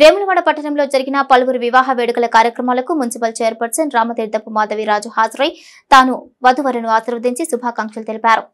వేములవాడ పట్టణంలో జరిగిన పలువురు వివాహ వేడుకల కార్యక్రమాలకు మున్సిపల్ చైర్పర్సన్ రామతీర్థపు మాధవి రాజు హాజరై తాను వధువరును ఆశీర్వదించి శుభాకాంక్షలు తెలిపారు.